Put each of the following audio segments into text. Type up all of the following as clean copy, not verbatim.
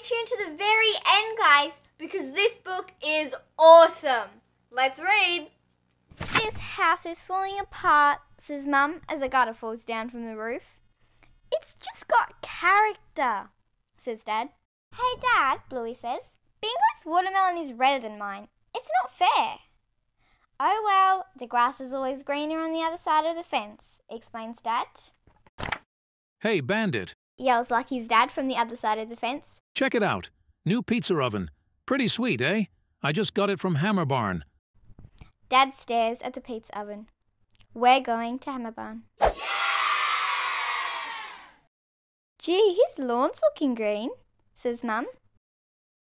tuned to the very end, guys, because this book is awesome. Let's read. This house is falling apart, says Mum as a gutter falls down from the roof. It's just got character, says Dad. Hey, Dad, Bluey says. Bingo's watermelon is redder than mine. It's not fair. Oh, well, the grass is always greener on the other side of the fence, explains Dad. Hey, Bandit, yells Lucky's dad from the other side of the fence. Check it out. New pizza oven. Pretty sweet, eh? I just got it from Hammerbarn. Dad stares at the pizza oven. We're going to Hammerbarn. Yeah! Gee, his lawn's looking green, says Mum.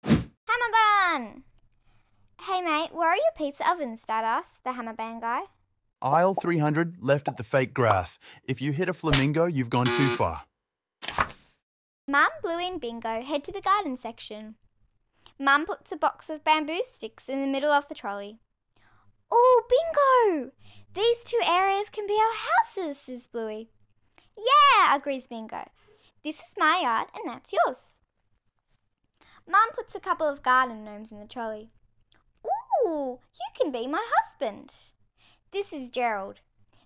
Hammerbarn! Hey mate, where are your pizza ovens, Dad asks the Hammerbarn guy. Aisle 300, left at the fake grass. If you hit a flamingo, you've gone too far. Mum, Bluey and Bingo head to the garden section. Mum puts a box of bamboo sticks in the middle of the trolley. Oh, Bingo! These two areas can be our houses, says Bluey. Yeah, agrees Bingo. This is my yard and that's yours. Mum puts a couple of garden gnomes in the trolley. Ooh, you can be my husband. This is Gerald.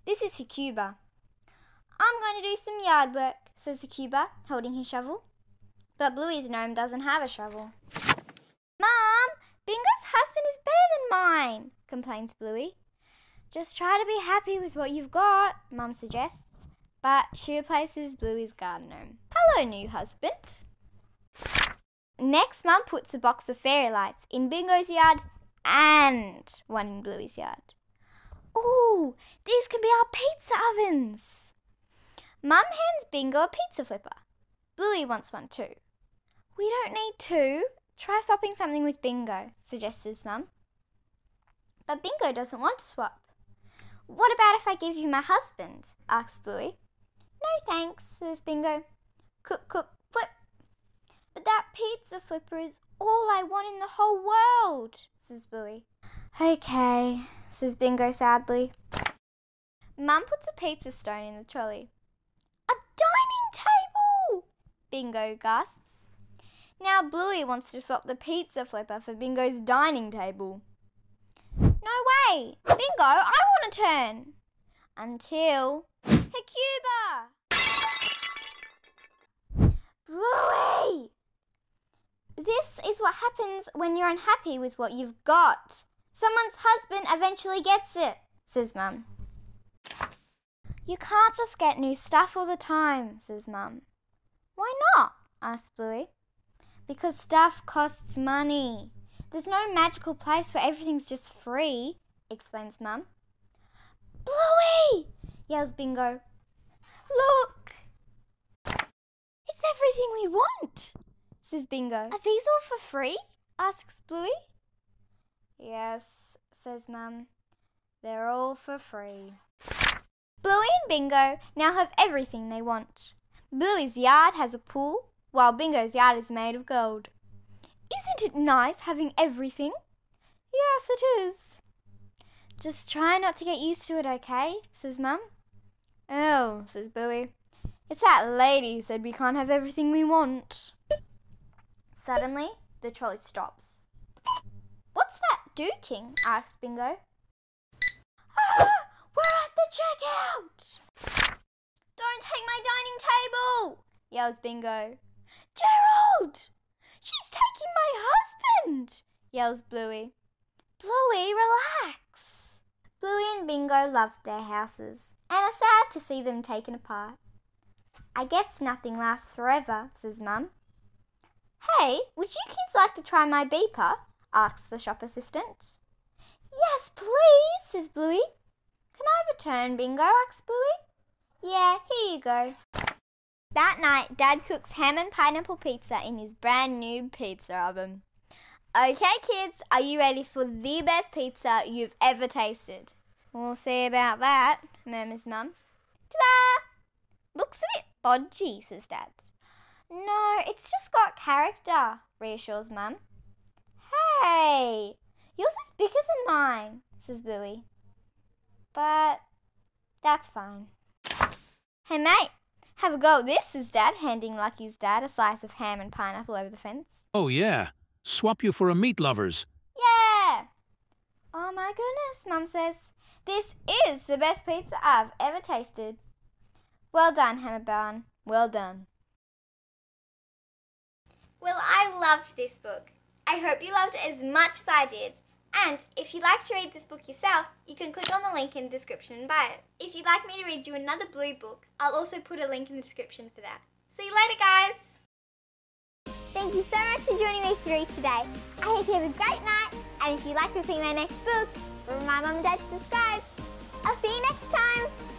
This is Hecuba. I'm going to do some yard work, says Hecuba, holding his shovel. But Bluey's gnome doesn't have a shovel. Mum, Bingo's husband is better than mine, complains Bluey. Just try to be happy with what you've got, Mum suggests. But she replaces Bluey's garden gnome. Hello, new husband. Next, Mum puts a box of fairy lights in Bingo's yard and one in Bluey's yard. Ooh, these can be our pizza ovens. Mum hands Bingo a pizza flipper. Bluey wants one too. We don't need two. Try swapping something with Bingo, suggests Mum. But Bingo doesn't want to swap. What about if I give you my husband? Asks Bluey. No thanks, says Bingo. Cook, cook, flip. But that pizza flipper is all I want in the whole world, says Bluey. Okay, says Bingo sadly. Mum puts a pizza stone in the trolley. A dining table! Bingo gasps. Now Bluey wants to swap the pizza flipper for Bingo's dining table. No way! Bingo, I want a turn! Until... Hecuba! Bluey! This is what happens when you're unhappy with what you've got. Someone's husband eventually gets it, says Mum. You can't just get new stuff all the time, says Mum. Why not? Asks Bluey. Because stuff costs money. There's no magical place where everything's just free, explains Mum. Bluey! Yells Bingo. Look! It's everything we want! Says Bingo. Are these all for free? Asks Bluey. Yes, says Mum. They're all for free. Bluey and Bingo now have everything they want. Bluey's yard has a pool, while Bingo's yard is made of gold. Isn't it nice having everything? Yes, it is. Just try not to get used to it, okay? Says Mum. Oh, says Bluey. It's that lady who said we can't have everything we want. Suddenly, the trolley stops. What's that dooting? Asks Bingo. Ah, we're at the checkout! Don't take my dining table! Yells Bingo. Gerald! She's taking my husband! Yells Bluey. Bluey, relax! Bluey and Bingo loved their houses and are sad to see them taken apart. I guess nothing lasts forever, says Mum. Hey, would you kids like to try my beeper? Asks the shop assistant. Yes, please, says Bluey. Can I have a turn, Bingo? Asks Bluey. Yeah, here you go. That night, Dad cooks ham and pineapple pizza in his brand new pizza oven. Okay, kids, are you ready for the best pizza you've ever tasted? We'll see about that, murmurs Mum. Ta-da! Looks a bit bodgy, says Dad. No, it's just got character, reassures Mum. Hey, yours is bigger than mine, says Bluey. But that's fine. Hey mate, Have a go at this, says Dad, handing Lucky's dad a slice of ham and pineapple over the fence. Oh, yeah. Swap you for a meat lovers. Yeah! Oh, my goodness, Mum says. This is the best pizza I've ever tasted. Well done, Hammerbarn. Well done. Well, I loved this book. I hope you loved it as much as I did. And if you'd like to read this book yourself, you can click on the link in the description and buy it. If you'd like me to read you another Bluey book, I'll also put a link in the description for that. See you later, guys! Thank you so much for joining me to read today. I hope you have a great night, and if you'd like to see my next book, remind Mum and Dad to subscribe. I'll see you next time!